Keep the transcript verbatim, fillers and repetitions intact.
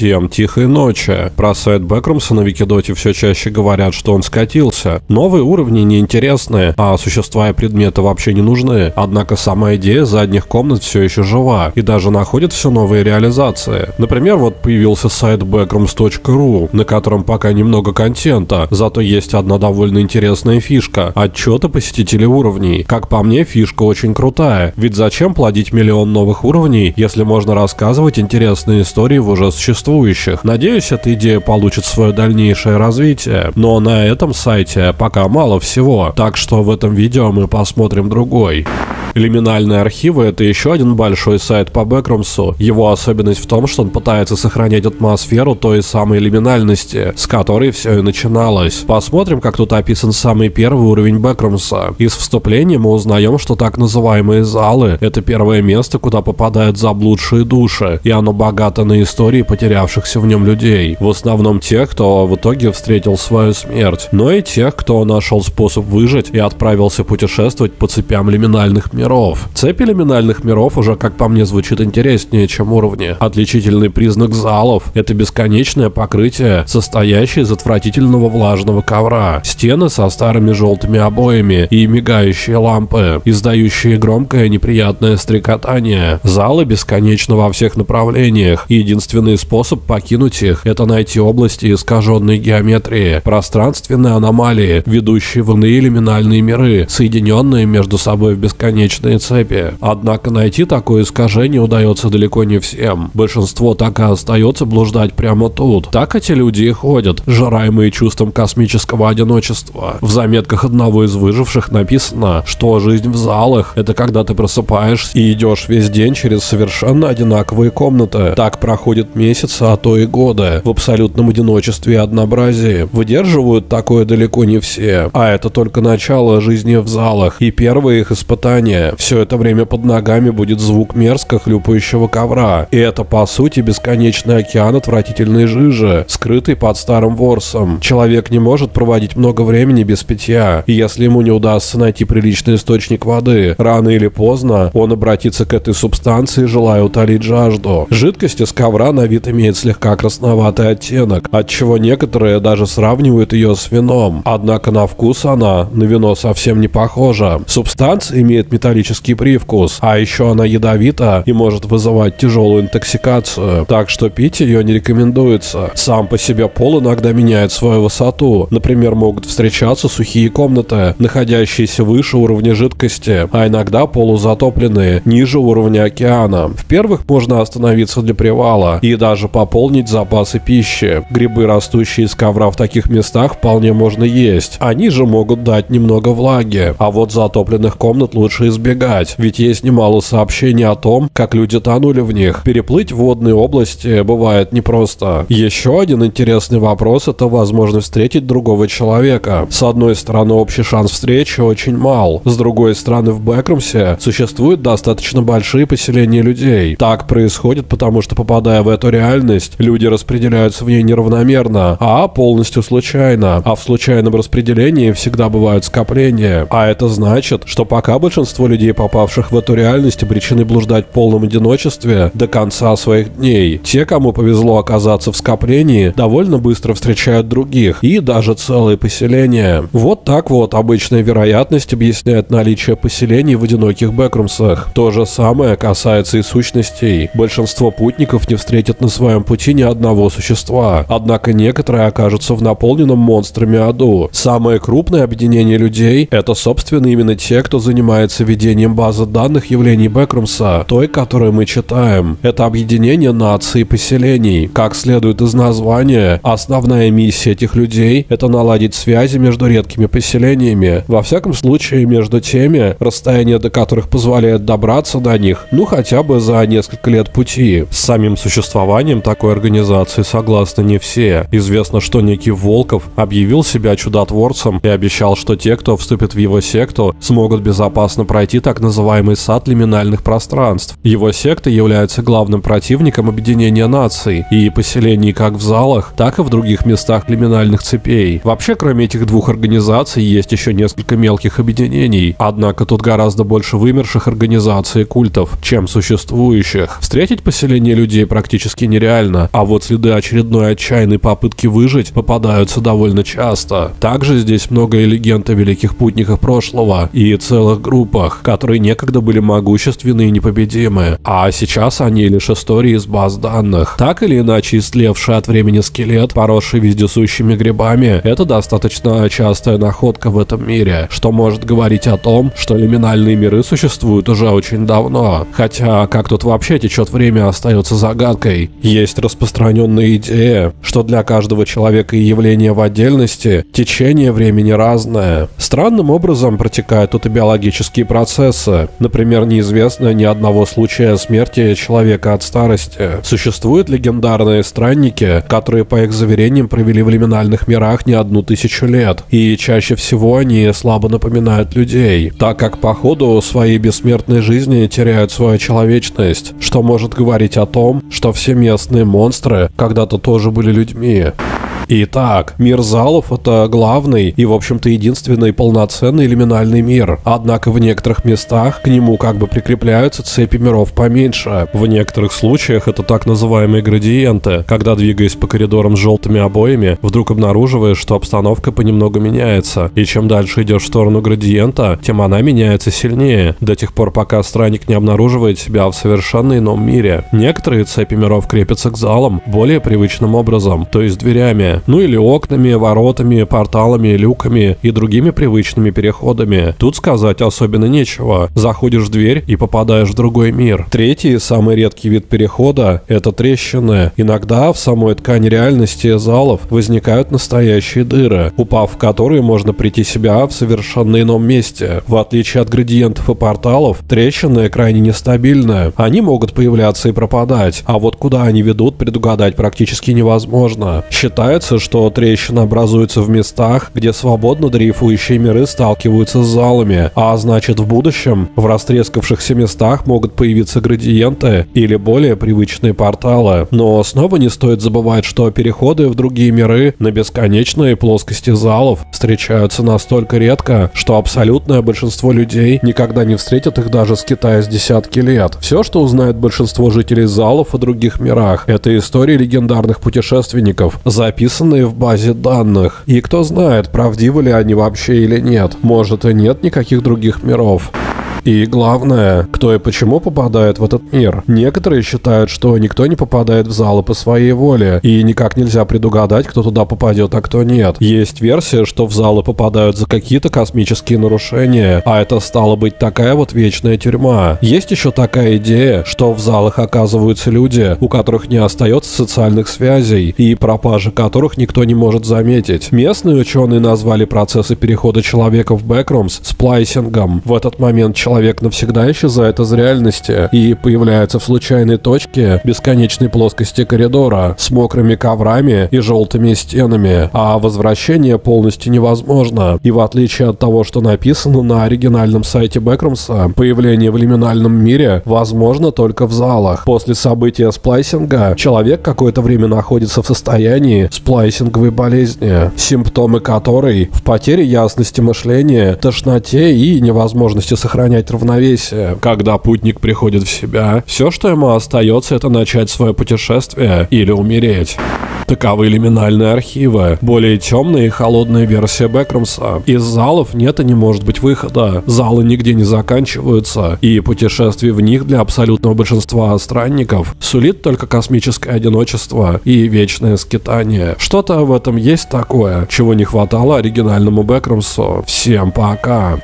Всем тихой ночи. Про сайт Backrooms на Викидоте все чаще говорят, что он скатился. Новые уровни неинтересны, а существа и предметы вообще не нужны. Однако сама идея задних комнат все еще жива и даже находит все новые реализации. Например, вот появился сайт backrooms точка ру, на котором пока немного контента, зато есть одна довольно интересная фишка – отчеты посетителей уровней. Как по мне, фишка очень крутая, ведь зачем плодить миллион новых уровней, если можно рассказывать интересные истории в уже существующих. Надеюсь, эта идея получит свое дальнейшее развитие, но на этом сайте пока мало всего, так что в этом видео мы посмотрим другой. Лиминальные архивы – это еще один большой сайт по Бэкрумсу. Его особенность в том, что он пытается сохранять атмосферу той самой лиминальности, с которой все и начиналось. Посмотрим, как тут описан самый первый уровень Бэкрумса. Из вступления мы узнаем, что так называемые залы – это первое место, куда попадают заблудшие души, и оно богато на истории потерявшихся в нем людей. В основном тех, кто в итоге встретил свою смерть, но и тех, кто нашел способ выжить и отправился путешествовать по цепям лиминальных миров. Миров. Цепи лиминальных миров уже, как по мне, звучит интереснее, чем уровни. Отличительный признак залов – это бесконечное покрытие, состоящее из отвратительного влажного ковра, стены со старыми желтыми обоями и мигающие лампы, издающие громкое неприятное стрекотание. Залы бесконечно во всех направлениях, и единственный способ покинуть их – это найти области искаженной геометрии, пространственные аномалии, ведущие в иные лиминальные миры, соединенные между собой в бесконечном цепи. Однако найти такое искажение удается далеко не всем. Большинство так и остается блуждать прямо тут. Так эти люди и ходят, сжираемые чувством космического одиночества. В заметках одного из выживших написано, что жизнь в залах – это когда ты просыпаешься и идешь весь день через совершенно одинаковые комнаты. Так проходит месяцы, а то и годы, в абсолютном одиночестве и однообразии. Выдерживают такое далеко не все, а это только начало жизни в залах и первые их испытания. Все это время под ногами будет звук мерзко хлюпающего ковра. И это, по сути, бесконечный океан отвратительной жижи, скрытый под старым ворсом. Человек не может проводить много времени без питья, и если ему не удастся найти приличный источник воды, рано или поздно он обратится к этой субстанции, желая утолить жажду. Жидкость из ковра на вид имеет слегка красноватый оттенок, отчего некоторые даже сравнивают ее с вином. Однако на вкус она на вино совсем не похожа. Субстанция имеет металлический привкус, а еще она ядовита и может вызывать тяжелую интоксикацию, так что пить ее не рекомендуется. Сам по себе пол иногда меняет свою высоту, например, могут встречаться сухие комнаты, находящиеся выше уровня жидкости, а иногда полузатопленные, ниже уровня океана. В первых можно остановиться для привала и даже пополнить запасы пищи. Грибы, растущие из ковра в таких местах, вполне можно есть, они же могут дать немного влаги, а вот затопленных комнат лучше избежать. избегать, ведь есть немало сообщений о том, как люди тонули в них. Переплыть водные области бывает непросто. Еще один интересный вопрос – это возможность встретить другого человека. С одной стороны, общий шанс встречи очень мал. С другой стороны, в Бэкрумсе существуют достаточно большие поселения людей. Так происходит, потому что, попадая в эту реальность, люди распределяются в ней неравномерно, а полностью случайно. А в случайном распределении всегда бывают скопления. А это значит, что пока большинство людей, попавших в эту реальность, обречены блуждать в полном одиночестве до конца своих дней. Те, кому повезло оказаться в скоплении, довольно быстро встречают других и даже целые поселения. Вот так вот обычная вероятность объясняет наличие поселений в одиноких бэкрумсах. То же самое касается и сущностей. Большинство путников не встретят на своем пути ни одного существа, однако некоторые окажутся в наполненном монстрами аду. Самое крупное объединение людей – это, собственно, именно те, кто занимается ведением базы данных явлений Бэкрумса, той, которую мы читаем. Это объединение наций и поселений. Как следует из названия, основная миссия этих людей – это наладить связи между редкими поселениями, во всяком случае между теми, расстояние до которых позволяет добраться до них, ну хотя бы за несколько лет пути. С самим существованием такой организации согласны не все. Известно, что некий Волков объявил себя чудотворцем и обещал, что те, кто вступит в его секту, смогут безопасно пройти пройти так называемый сад лиминальных пространств. Его секты являются главным противником объединения наций и поселений как в залах, так и в других местах лиминальных цепей. Вообще, кроме этих двух организаций, есть еще несколько мелких объединений, однако тут гораздо больше вымерших организаций и культов, чем существующих. Встретить поселение людей практически нереально, а вот следы очередной отчаянной попытки выжить попадаются довольно часто. Также здесь много и легенд о великих путниках прошлого и целых группах, которые некогда были могущественны и непобедимы, а сейчас они лишь истории из баз данных. Так или иначе, истлевший от времени скелет, поросший вездесущими грибами, это достаточно частая находка в этом мире, что может говорить о том, что лиминальные миры существуют уже очень давно. Хотя, как тут вообще течет время, остается загадкой. Есть распространенная идея, что для каждого человека и явления в отдельности течение времени разное. Странным образом протекают тут и биологические процессы. Например, неизвестно ни одного случая смерти человека от старости. Существуют легендарные странники, которые, по их заверениям, провели в лиминальных мирах не одну тысячу лет, и чаще всего они слабо напоминают людей, так как по ходу своей бессмертной жизни теряют свою человечность, что может говорить о том, что все местные монстры когда-то тоже были людьми. Итак, мир залов – это главный и, в общем-то, единственный полноценный лиминальный мир. Однако в некоторых местах к нему как бы прикрепляются цепи миров поменьше. В некоторых случаях это так называемые градиенты, когда, двигаясь по коридорам с желтыми обоями, вдруг обнаруживаешь, что обстановка понемногу меняется. И чем дальше идешь в сторону градиента, тем она меняется сильнее, до тех пор, пока странник не обнаруживает себя в совершенно ином мире. Некоторые цепи миров крепятся к залам более привычным образом, то есть дверями. Ну или окнами, воротами, порталами, люками и другими привычными переходами. Тут сказать особенно нечего. Заходишь в дверь и попадаешь в другой мир. Третий, самый редкий вид перехода – это трещины. Иногда в самой ткани реальности залов возникают настоящие дыры, упав в которые можно прийти себя в совершенно ином месте. В отличие от градиентов и порталов, трещины крайне нестабильны. Они могут появляться и пропадать, а вот куда они ведут, предугадать практически невозможно. Считается, что трещины образуются в местах, где свободно дрейфующие миры сталкиваются с залами, а значит, в будущем в растрескавшихся местах могут появиться градиенты или более привычные порталы. Но снова не стоит забывать, что переходы в другие миры на бесконечной плоскости залов встречаются настолько редко, что абсолютное большинство людей никогда не встретят их даже скитаясь десятки лет. Все, что узнает большинство жителей залов о других мирах, это истории легендарных путешественников, записанные в базе данных. И кто знает, правдивы ли они вообще или нет. Может, и нет никаких других миров. И главное, кто и почему попадает в этот мир. Некоторые считают, что никто не попадает в залы по своей воле, и никак нельзя предугадать, кто туда попадет, а кто нет. Есть версия, что в залы попадают за какие-то космические нарушения, а это стало быть такая вот вечная тюрьма. Есть еще такая идея, что в залах оказываются люди, у которых не остается социальных связей, и пропажи которых никто не может заметить. Местные ученые назвали процессы перехода человека в Backrooms сплайсингом. В этот момент человек Человек навсегда исчезает из реальности и появляется в случайной точке бесконечной плоскости коридора с мокрыми коврами и желтыми стенами, а возвращение полностью невозможно. И в отличие от того, что написано на оригинальном сайте Бэкрумса, появление в лиминальном мире возможно только в залах. После события сплайсинга человек какое-то время находится в состоянии сплайсинговой болезни, симптомы которой в потере ясности мышления, тошноте и невозможности сохранять равновесие. Когда путник приходит в себя, все, что ему остается, это начать свое путешествие или умереть. Таковы лиминальные архивы, более темная и холодная версия Бэкрумса. Из залов нет и не может быть выхода, залы нигде не заканчиваются, и путешествие в них для абсолютного большинства странников сулит только космическое одиночество и вечное скитание. Что-то в этом есть такое, чего не хватало оригинальному Бэкрумсу. Всем пока!